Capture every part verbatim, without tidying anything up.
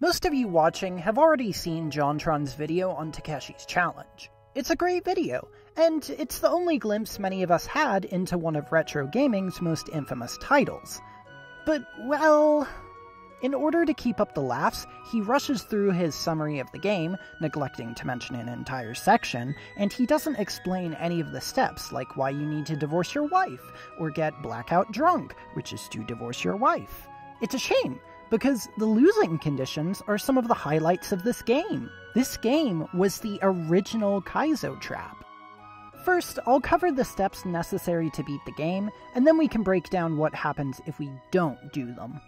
Most of you watching have already seen JonTron's video on Takeshi's Challenge. It's a great video, and it's the only glimpse many of us had into one of retro gaming's most infamous titles. But, well... in order to keep up the laughs, he rushes through his summary of the game, neglecting to mention an entire section, and he doesn't explain any of the steps, like why you need to divorce your wife, or get blackout drunk, which is to divorce your wife. It's a shame, because the losing conditions are some of the highlights of this game. This game was the original Kaizo Trap. First, I'll cover the steps necessary to beat the game, and then we can break down what happens if we don't do them.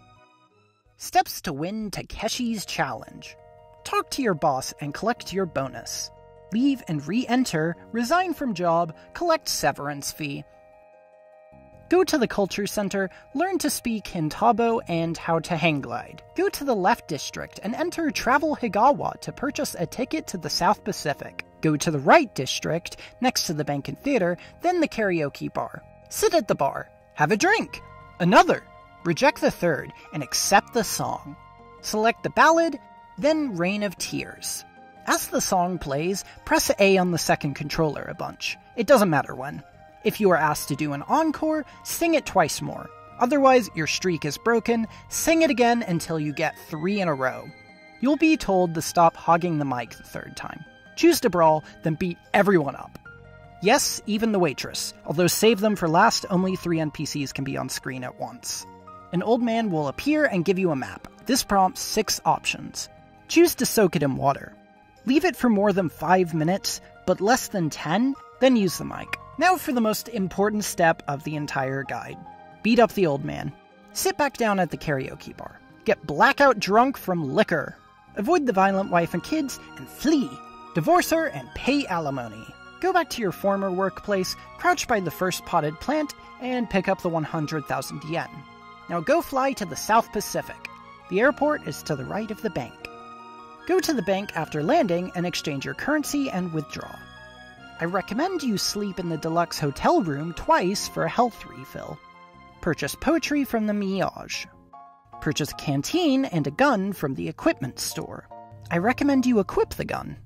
Steps to win Takeshi's Challenge. Talk to your boss and collect your bonus. Leave and re-enter, resign from job, collect severance fee. Go to the culture center, learn to speak Hintabo and how to hang glide. Go to the left district and enter Travel Higawa to purchase a ticket to the South Pacific. Go to the right district, next to the bank and theater, then the karaoke bar. Sit at the bar, have a drink, another. Reject the third, and accept the song. Select the ballad, then Rain of Tears. As the song plays, press A on the second controller a bunch. It doesn't matter when. If you are asked to do an encore, sing it twice more. Otherwise, your streak is broken, sing it again until you get three in a row. You'll be told to stop hogging the mic the third time. Choose to brawl, then beat everyone up. Yes, even the waitress, although save them for last, only three N P Cs can be on screen at once. An old man will appear and give you a map. This prompts six options. Choose to soak it in water. Leave it for more than five minutes, but less than ten, then use the mic. Now for the most important step of the entire guide. Beat up the old man. Sit back down at the karaoke bar. Get blackout drunk from liquor. Avoid the violent wife and kids and flee. Divorce her and pay alimony. Go back to your former workplace, crouch by the first potted plant, and pick up the one hundred thousand yen. Now go fly to the South Pacific. The airport is to the right of the bank. Go to the bank after landing and exchange your currency and withdraw. I recommend you sleep in the deluxe hotel room twice for a health refill. Purchase poetry from the Miage. Purchase a canteen and a gun from the equipment store. I recommend you equip the gun.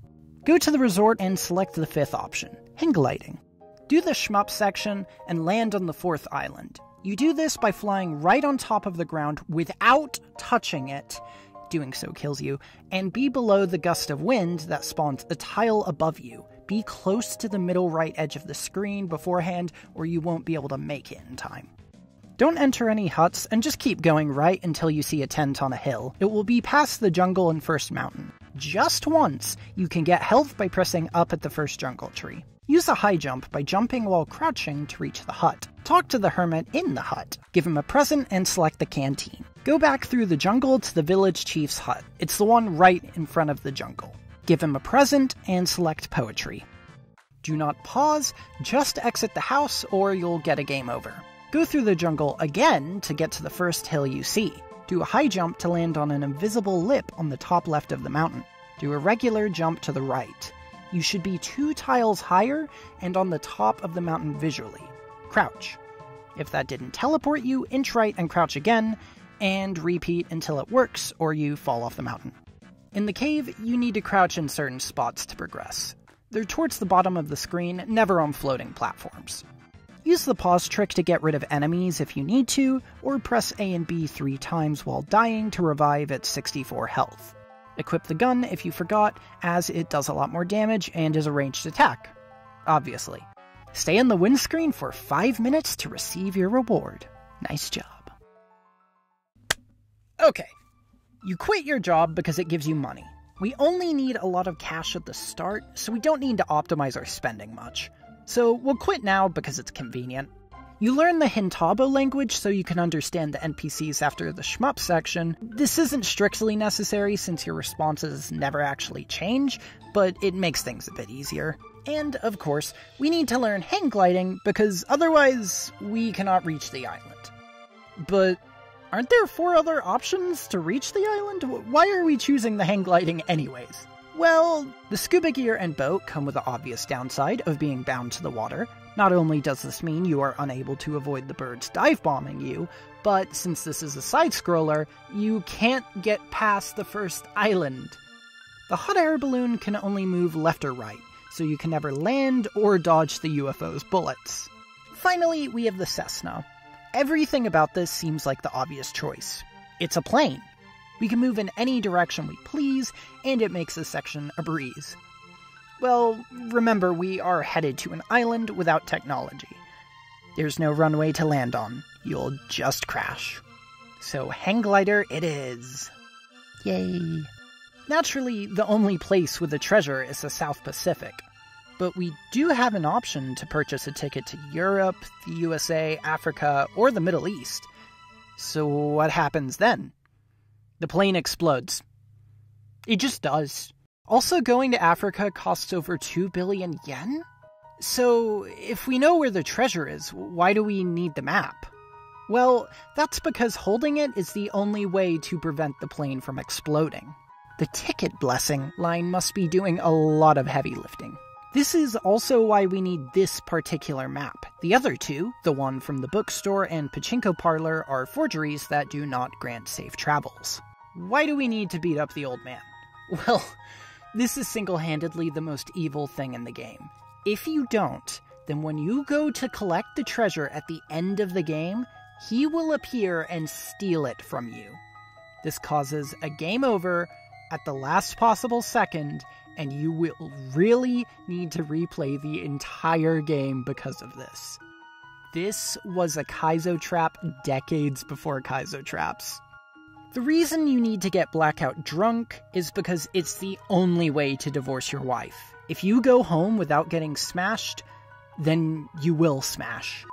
Go to the resort and select the fifth option, hang gliding. Do the shmup section and land on the fourth island. You do this by flying right on top of the ground without touching it, doing so kills you, and be below the gust of wind that spawns a tile above you. Be close to the middle right edge of the screen beforehand or you won't be able to make it in time. Don't enter any huts and just keep going right until you see a tent on a hill. It will be past the jungle and first mountain. Just once, you can get health by pressing up at the first jungle tree. Use a high jump by jumping while crouching to reach the hut. Talk to the hermit in the hut. Give him a present and select the canteen. Go back through the jungle to the village chief's hut. It's the one right in front of the jungle. Give him a present and select poetry. Do not pause, just exit the house or you'll get a game over. Go through the jungle again to get to the first hill you see. Do a high jump to land on an invisible lip on the top left of the mountain. Do a regular jump to the right. You should be two tiles higher and on the top of the mountain visually. Crouch. If that didn't teleport you, inch right and crouch again, and repeat until it works or you fall off the mountain. In the cave, you need to crouch in certain spots to progress. They're towards the bottom of the screen, never on floating platforms. Use the pause trick to get rid of enemies if you need to, or press A and B three times while dying to revive at sixty-four health. Equip the gun if you forgot, as it does a lot more damage and is a ranged attack, obviously. Stay in the windscreen for five minutes to receive your reward. Nice job. Okay, you quit your job because it gives you money. We only need a lot of cash at the start, so we don't need to optimize our spending much. So we'll quit now because it's convenient. You learn the Hintabo language so you can understand the N P Cs after the shmup section. This isn't strictly necessary since your responses never actually change, but it makes things a bit easier. And, of course, we need to learn hang gliding because otherwise we cannot reach the island. But aren't there four other options to reach the island? Why are we choosing the hang gliding anyways? Well, the scuba gear and boat come with the obvious downside of being bound to the water, Not only does this mean you are unable to avoid the birds dive-bombing you, but since this is a side-scroller, you can't get past the first island. The hot air balloon can only move left or right, so you can never land or dodge the U F O's bullets. Finally, we have the Cessna. Everything about this seems like the obvious choice. It's a plane. We can move in any direction we please, and it makes this section a breeze. Well, remember, we are headed to an island without technology. There's no runway to land on. You'll just crash. So hang glider it is. Yay. Naturally, the only place with a treasure is the South Pacific, but we do have an option to purchase a ticket to Europe, the U S A, Africa, or the Middle East. So what happens then? The plane explodes. It just does. Also, going to Africa costs over two billion yen? So, if we know where the treasure is, why do we need the map? Well, that's because holding it is the only way to prevent the plane from exploding. The ticket blessing line must be doing a lot of heavy lifting. This is also why we need this particular map. The other two, the one from the bookstore and pachinko parlor, are forgeries that do not grant safe travels. Why do we need to beat up the old man? Well, this is single-handedly the most evil thing in the game. If you don't, then when you go to collect the treasure at the end of the game, he will appear and steal it from you. This causes a game over at the last possible second, and you will really need to replay the entire game because of this. This was a Kaizo Trap decades before Kaizo Traps. The reason you need to get blackout drunk is because it's the only way to divorce your wife. If you go home without getting smashed, then you will smash.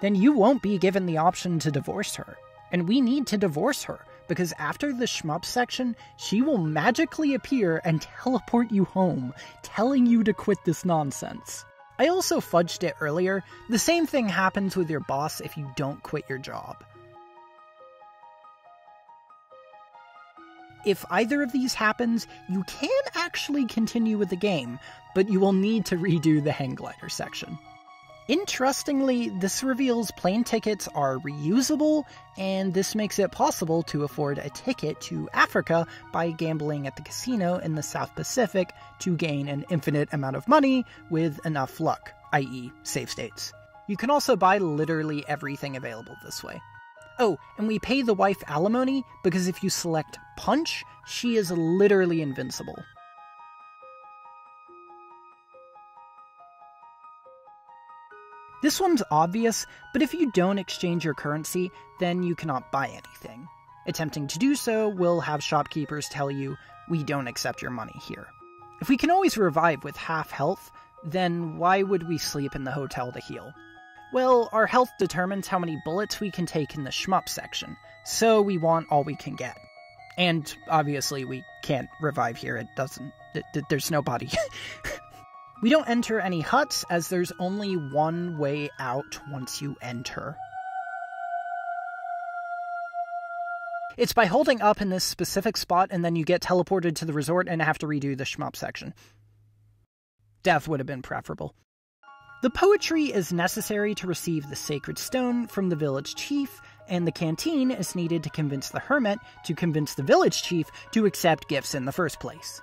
Then you won't be given the option to divorce her. And we need to divorce her, because after the shmup section, she will magically appear and teleport you home, telling you to quit this nonsense. I also fudged it earlier. The same thing happens with your boss if you don't quit your job. If either of these happens, you can actually continue with the game, but you will need to redo the hang glider section. Interestingly, this reveals plane tickets are reusable, and this makes it possible to afford a ticket to Africa by gambling at the casino in the South Pacific to gain an infinite amount of money with enough luck, that is save states. You can also buy literally everything available this way. Oh, and we pay the wife alimony because if you select punch, she is literally invincible. This one's obvious, but if you don't exchange your currency, then you cannot buy anything. Attempting to do so will have shopkeepers tell you, "We don't accept your money here." If we can always revive with half health, then why would we sleep in the hotel to heal? Well, our health determines how many bullets we can take in the shmup section, so we want all we can get. And obviously we can't revive here, it doesn't, it, it, there's no body. We don't enter any huts, as there's only one way out once you enter. It's by holding up in this specific spot, and then you get teleported to the resort and have to redo the shmup section. Death would have been preferable. The poetry is necessary to receive the sacred stone from the village chief, and the canteen is needed to convince the hermit to convince the village chief to accept gifts in the first place.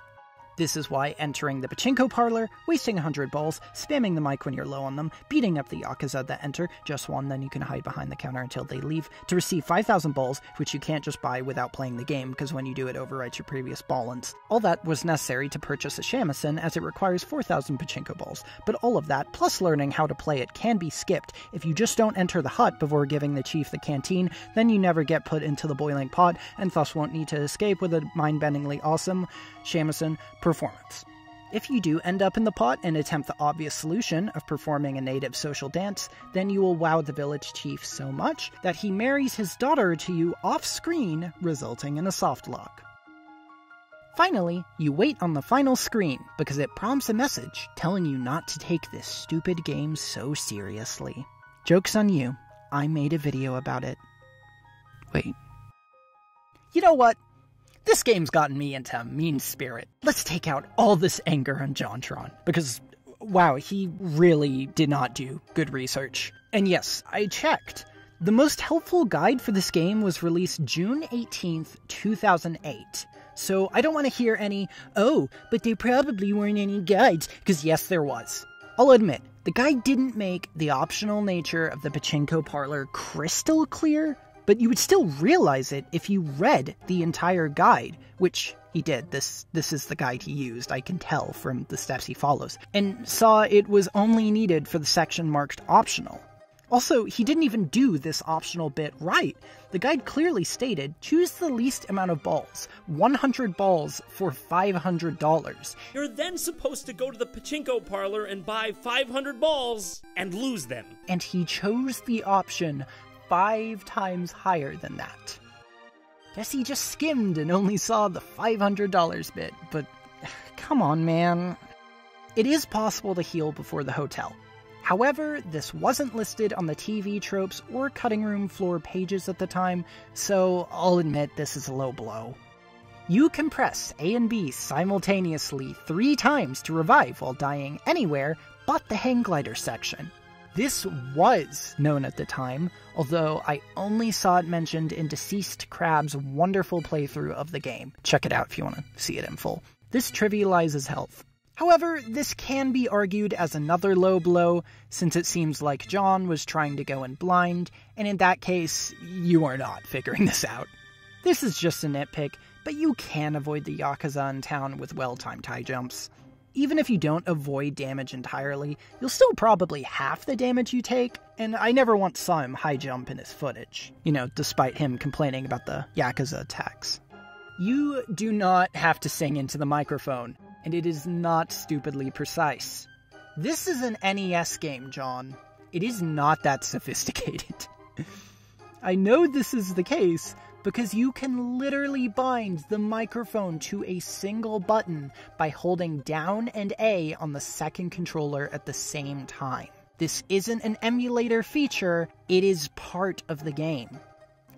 This is why entering the pachinko parlor, wasting one hundred balls, spamming the mic when you're low on them, beating up the yakuza that enter, just one, then you can hide behind the counter until they leave, to receive five thousand balls, which you can't just buy without playing the game, because when you do it overwrites your previous balance. All that was necessary to purchase a shamisen, as it requires four thousand pachinko balls, but all of that, plus learning how to play it, can be skipped. If you just don't enter the hut before giving the chief the canteen, then you never get put into the boiling pot, and thus won't need to escape with a mind-bendingly awesome shamisen performance. If you do end up in the pot and attempt the obvious solution of performing a native social dance, then you will wow the village chief so much that he marries his daughter to you off-screen, resulting in a soft lock. Finally, you wait on the final screen because it prompts a message telling you not to take this stupid game so seriously. Joke's on you. I made a video about it. Wait. You know what? This game's gotten me into a mean spirit. Let's take out all this anger on JonTron, because wow, he really did not do good research. And yes, I checked. The most helpful guide for this game was released June eighteenth, two thousand eight. So I don't want to hear any, oh, but there probably weren't any guides, because yes, there was. I'll admit, the guide didn't make the optional nature of the pachinko parlor crystal clear, but you would still realize it if you read the entire guide, which he did. This, this is the guide he used, I can tell from the steps he follows, and saw it was only needed for the section marked optional. Also, he didn't even do this optional bit right. The guide clearly stated, choose the least amount of balls, one hundred balls for five hundred dollars. You're then supposed to go to the pachinko parlor and buy five hundred balls and lose them. And he chose the option five times higher than that. Guess he just skimmed and only saw the five hundred dollar bit, but come on, man. It is possible to heal before the hotel. However, this wasn't listed on the T V Tropes or Cutting Room Floor pages at the time, so I'll admit this is a low blow. You can press A and B simultaneously three times to revive while dying anywhere but the hang glider section. This was known at the time, although I only saw it mentioned in Deceased Crab's wonderful playthrough of the game. Check it out if you want to see it in full. This trivializes health. However, this can be argued as another low blow, since it seems like John was trying to go in blind, and in that case, you are not figuring this out. This is just a nitpick, but you can avoid the Yakuza in town with well-timed high jumps. Even if you don't avoid damage entirely, you'll still probably half the damage you take, and I never once saw him high jump in his footage, you know, despite him complaining about the Yakuza attacks. You do not have to sing into the microphone, and it is not stupidly precise. This is an N E S game, John. It is not that sophisticated. I know this is the case because you can literally bind the microphone to a single button by holding down and A on the second controller at the same time. This isn't an emulator feature, it is part of the game.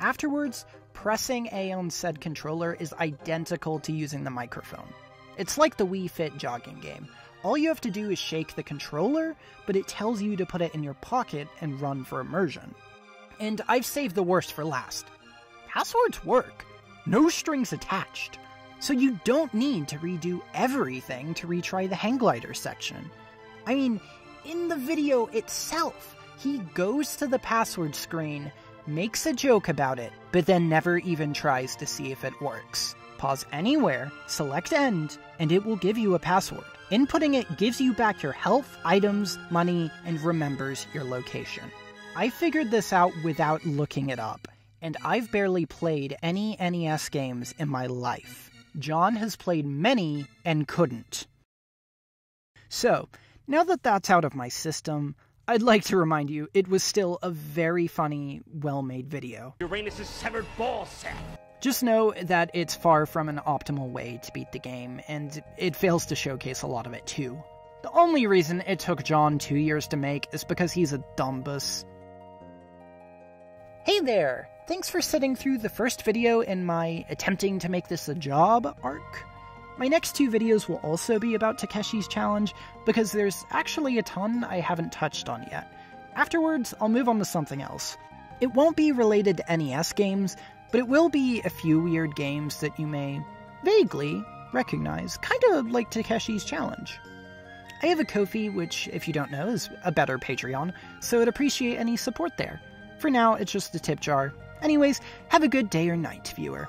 Afterwards, pressing A on said controller is identical to using the microphone. It's like the Wii Fit jogging game. All you have to do is shake the controller, but it tells you to put it in your pocket and run for immersion. And I've saved the worst for last. Passwords work. No strings attached. So you don't need to redo everything to retry the hang glider section. I mean, in the video itself, he goes to the password screen, makes a joke about it, but then never even tries to see if it works. Pause anywhere, select end, and it will give you a password. Inputting it gives you back your health, items, money, and remembers your location. I figured this out without looking it up, and I've barely played any N E S games in my life. John has played many and couldn't. So, now that that's out of my system, I'd like to remind you, it was still a very funny, well-made video. Uranus' severed ball set! Just know that it's far from an optimal way to beat the game, and it fails to showcase a lot of it too. The only reason it took John two years to make is because he's a dumbass. Hey there! Thanks for sitting through the first video in my attempting to make this a job arc. My next two videos will also be about Takeshi's Challenge, because there's actually a ton I haven't touched on yet. Afterwards, I'll move on to something else. It won't be related to N E S games, but it will be a few weird games that you may vaguely recognize, kinda like Takeshi's Challenge. I have a Ko-fi, which, if you don't know, is a better Patreon, so I'd appreciate any support there. For now, it's just a tip jar. Anyways, have a good day or night, viewer.